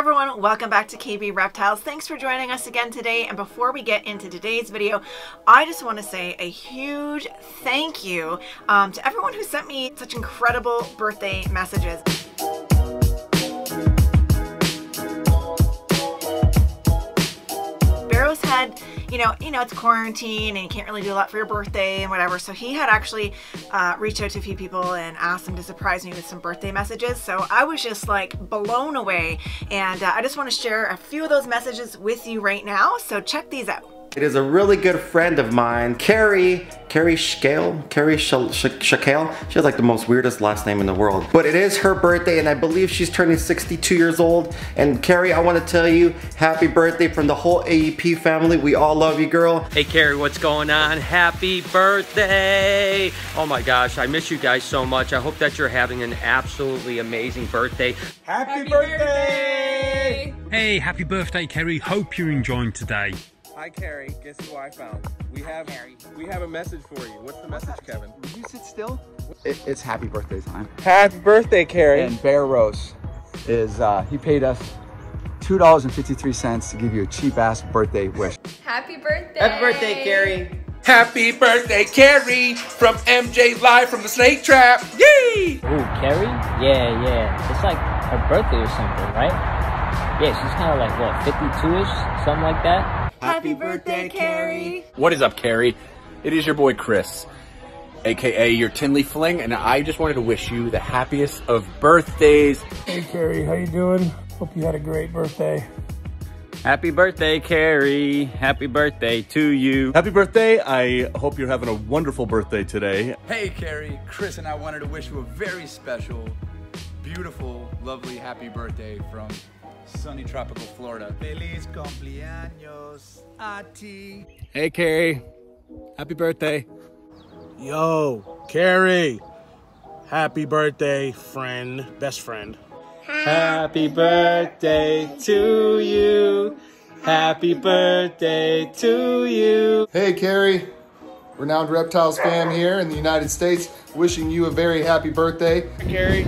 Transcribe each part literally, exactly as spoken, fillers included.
everyone, welcome back to K B Reptiles. Thanks for joining us again today. And before we get into today's video, I just want to say a huge thank you um, to everyone who sent me such incredible birthday messages. Barrow's had You know, you know, it's quarantine and you can't really do a lot for your birthday and whatever. So he had actually uh, reached out to a few people and asked them to surprise me with some birthday messages. So I was just like blown away. And uh, I just want to share a few of those messages with you right now. So check these out. It is a really good friend of mine, Carrie, Carrie Schale, Carrie Schale, she has like the most weirdest last name in the world. But it is her birthday and I believe she's turning sixty-two years old. And Carrie, I want to tell you, happy birthday from the whole A E P family. We all love you, girl. Hey Carrie, what's going on? Happy birthday. Oh my gosh, I miss you guys so much. I hope that you're having an absolutely amazing birthday. Happy, happy birthday. birthday. Hey, happy birthday, Carrie. Hope you're enjoying today. Hi Carrie, guess who I found? We have Hi, we have a message for you. What's the message, Kevin? Will you sit still? It, it's happy birthday time. Happy birthday, Carrie. And Bear Rose is uh, he paid us two dollars and fifty-three cents to give you a cheap-ass birthday wish. Happy birthday! Happy birthday, Carrie. Happy birthday, Carrie! From M J Live from the Snake Trap. Yay! Ooh, Carrie? Yeah, yeah. It's like her birthday or something, right? Yeah, she's kind of like what, fifty-two-ish, something like that. Happy birthday, Carrie! What is up, Carrie? It is your boy, Chris, a k a your Tinley Fling, and I just wanted to wish you the happiest of birthdays. Hey, Carrie, how you doing? Hope you had a great birthday. Happy birthday, Carrie. Happy birthday to you. Happy birthday. I hope you're having a wonderful birthday today. Hey, Carrie. Chris and I wanted to wish you a very special, beautiful, lovely happy birthday from sunny tropical Florida. Feliz cumpleaños, Ati. Hey, Carrie. Happy birthday. Yo, Carrie. Happy birthday, friend. Best friend. Happy birthday to you. Happy birthday to you. Hey, Carrie. Renowned Reptiles fam here in the United States, wishing you a very happy birthday. Hey, Carrie.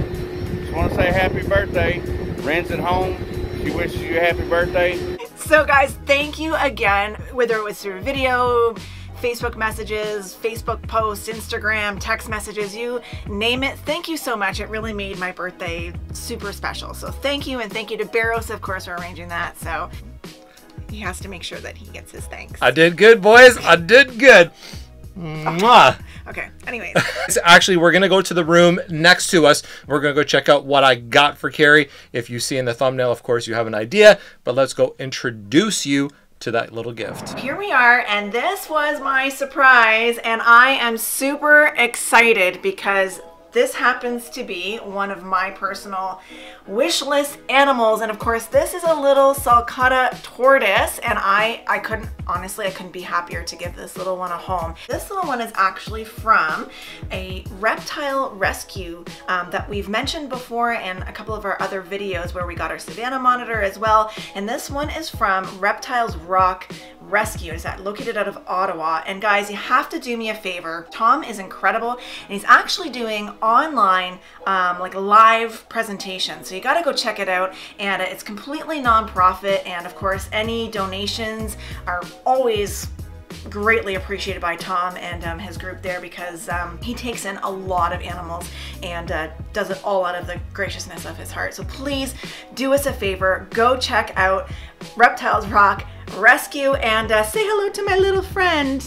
Just want to say happy birthday. Ren's at home. We wish you a happy birthday. So guys, thank you again, whether it was through video, Facebook messages, Facebook posts, Instagram, text messages, you name it. Thank you so much. It really made my birthday super special. So thank you, and thank you to Barrows, of course, for arranging that. So he has to make sure that he gets his thanks. I did good, boys. I did good. Mwah. Okay, anyways. Actually, we're going to go to the room next to us. We're going to go check out what I got for Carrie. If you see in the thumbnail, of course, you have an idea. But let's go introduce you to that little gift. Here we are, and this was my surprise. And I am super excited because this happens to be one of my personal wish list animals. And of course, this is a little sulcatta tortoise. And I, I couldn't, honestly, I couldn't be happier to give this little one a home. This little one is actually from a reptile rescue um, that we've mentioned before in a couple of our other videos where we got our Savannah monitor as well. And this one is from Reptiles Rock Rescue. It's located out of Ottawa. And guys, you have to do me a favor. Tom is incredible, and he's actually doing online um, like live presentation, so you got to go check it out. And it's completely non-profit, and of course any donations are always greatly appreciated by Tom and um, his group there, because um, he takes in a lot of animals and uh, does it all out of the graciousness of his heart. So please do us a favor, go check out Reptiles Rock Rescue and uh, say hello to my little friend.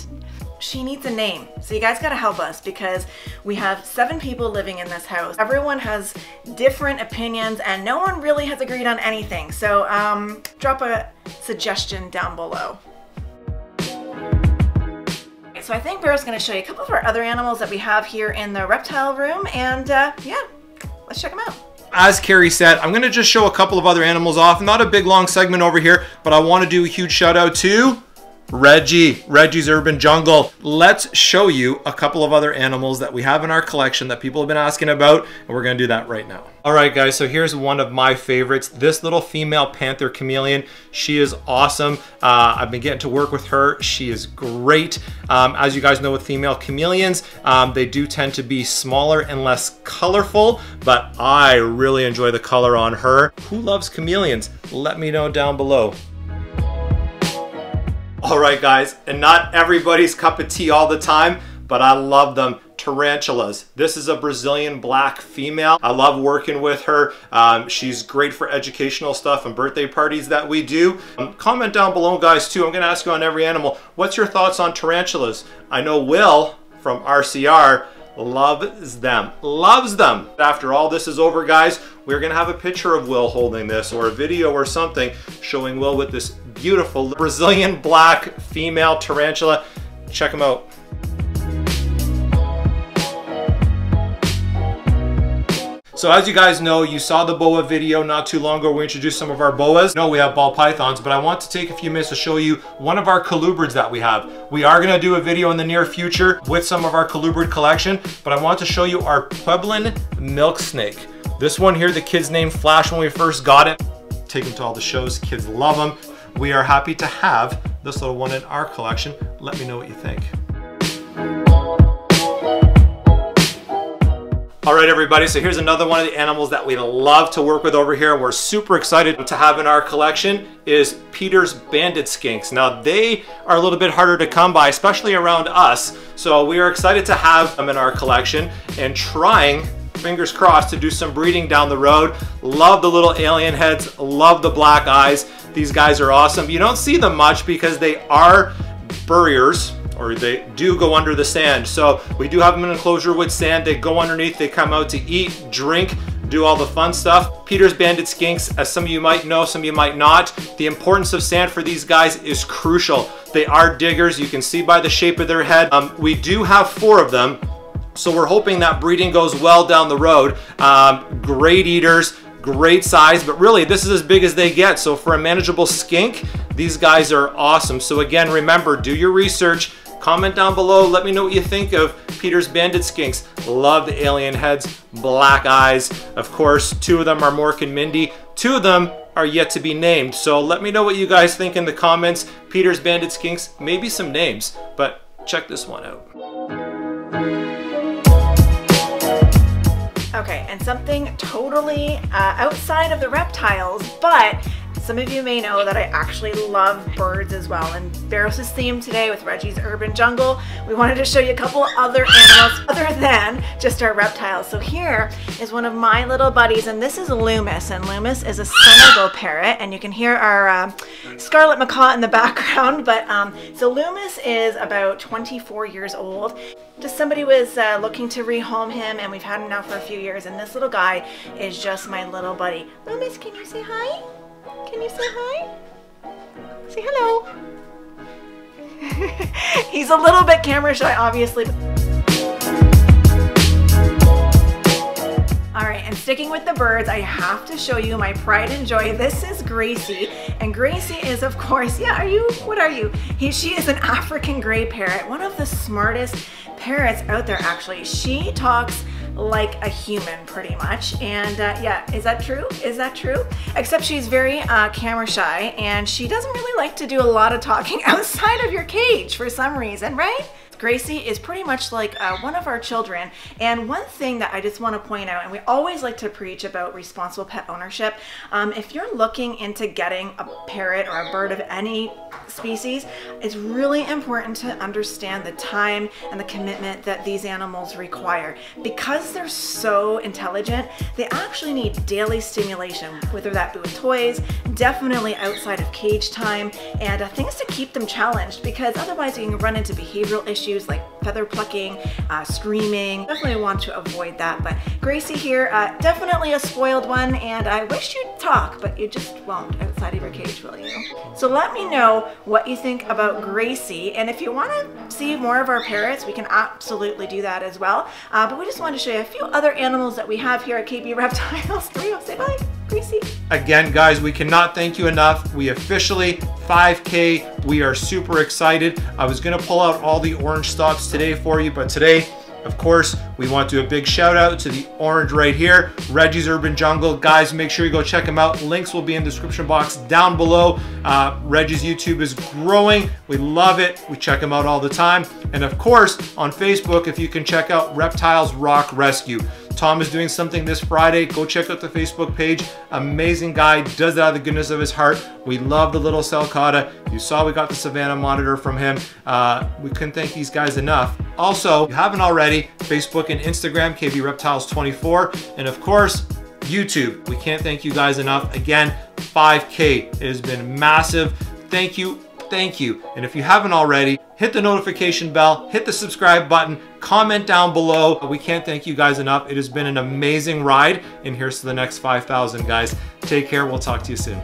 She needs a name. So you guys gotta help us, because we have seven people living in this house. Everyone has different opinions and no one really has agreed on anything. So um, drop a suggestion down below. So I think Barrow's gonna show you a couple of our other animals that we have here in the reptile room. And uh, yeah, let's check them out. As Carrie said, I'm gonna just show a couple of other animals off. Not a big long segment over here, but I wanna do a huge shout out to Reggie, Reggie's Urban Jungle. Let's show you a couple of other animals that we have in our collection that people have been asking about, and we're gonna do that right now. All right guys, so here's one of my favorites, this little female panther chameleon. She is awesome. Uh, I've been getting to work with her. She is great. Um, as you guys know, with female chameleons, um, they do tend to be smaller and less colorful, but I really enjoy the color on her. Who loves chameleons? Let me know down below. All right guys, and not everybody's cup of tea all the time, but I love them. Tarantulas. This is a Brazilian black female. I love working with her. Um, she's great for educational stuff and birthday parties that we do. Um, comment down below guys too. I'm gonna ask you on every animal, what's your thoughts on tarantulas? I know Will from R C R loves them, loves them. After all this is over guys, we're gonna have a picture of Will holding this or a video or something showing Will with this beautiful Brazilian black female tarantula. Check them out. So as you guys know, you saw the boa video not too long ago. We introduced some of our boas. No, we have ball pythons, but I want to take a few minutes to show you one of our colubrids that we have. We are gonna do a video in the near future with some of our colubrid collection, but I want to show you our Pueblan milk snake. This one here, the kids named Flash when we first got it. Take them to all the shows, kids love them. We are happy to have this little one in our collection. Let me know what you think. All right, everybody, so here's another one of the animals that we love to work with over here and we're super excited to have in our collection is Peter's banded skinks. Now, they are a little bit harder to come by, especially around us. So we are excited to have them in our collection and trying, fingers crossed, to do some breeding down the road. Love the little alien heads, love the black eyes. These guys are awesome. You don't see them much because they are buriers, or they do go under the sand. So we do have them in an enclosure with sand. They go underneath, they come out to eat, drink, do all the fun stuff. Peter's banded skinks, as some of you might know, some of you might not, the importance of sand for these guys is crucial. They are diggers, you can see by the shape of their head. Um, we do have four of them, so we're hoping that breeding goes well down the road. Um, great eaters, great size, but really this is as big as they get. So for a manageable skink, these guys are awesome. So again, remember, do your research. Comment down below, let me know what you think of Peter's banded skinks. Love the alien heads, black eyes. Of course, two of them are Mork and Mindy. Two of them are yet to be named. So let me know what you guys think in the comments. Peter's banded skinks, maybe some names, but check this one out. Okay, and something totally uh, outside of the reptiles, but some of you may know that I actually love birds as well, and Barros' theme today with Reggie's Urban Jungle, we wanted to show you a couple other animals other than just our reptiles. So here is one of my little buddies, and this is Loomis, and Loomis is a senegalparrot, and you can hear our uh, scarlet macaw in the background. But um, so Loomis is about twenty-four years old. Just somebody was uh, looking to rehome him, and we've had him now for a few years, and this little guy is just my little buddy. Loomis, can you say hi? Can you say hi? Say hello. He's a little bit camera shy, obviously. All right, and sticking with the birds, I have to show you my pride and joy. This is Gracie, and Gracie is, of course, yeah, are you, what are you? He, she is an African grey parrot, one of the smartest parrots out there, actually. She talks like a human pretty much, and uh, yeah, is that true? Is that true? Except she's very uh, camera shy, and she doesn't really like to do a lot of talking outside of your cage for some reason, right? Gracie is pretty much like uh, one of our children, and one thing that I just want to point out, and we always like to preach about responsible pet ownership, um, if you're looking into getting a parrot or a bird of any species, it's really important to understand the time and the commitment that these animals require. Because they're so intelligent, they actually need daily stimulation, whether that be with toys, definitely outside of cage time, and uh, things to keep them challenged, because otherwise you can run into behavioral issues like feather plucking, uh, screaming. Definitely want to avoid that. But Gracie here, uh, definitely a spoiled one, and I wish you'd talk, but you just won't outside of your cage, will you? So let me know what you think about Gracie, and if you want to see more of our parrots, we can absolutely do that as well. Uh, but we just wanted to show you a few other animals that we have here at K B Reptiles. There you go, say bye. Gracie. Again, guys, we cannot thank you enough. We officially five K. We are super excited. I was gonna pull out all the orange stops today for you, but today, of course, we want to do a big shout out to the orange right here, Reggie's Urban Jungle. Guys, make sure you go check them out. Links will be in the description box down below. Uh, Reggie's YouTube is growing. We love it. We check them out all the time. And of course, on Facebook, if you can check out Reptiles Rock Rescue. Tom is doing something this Friday. Go check out the Facebook page. Amazing guy, does that out of the goodness of his heart. We love the little sulcatta. You saw we got the Savannah monitor from him. Uh, we couldn't thank these guys enough. Also, if you haven't already, Facebook and Instagram, K B Reptiles twenty-four, and of course, YouTube. We can't thank you guys enough. Again, five K, it has been massive. Thank you, thank you. And if you haven't already, hit the notification bell, hit the subscribe button, comment down below. We can't thank you guys enough. It has been an amazing ride, and here's to the next five thousand, guys. Take care, we'll talk to you soon.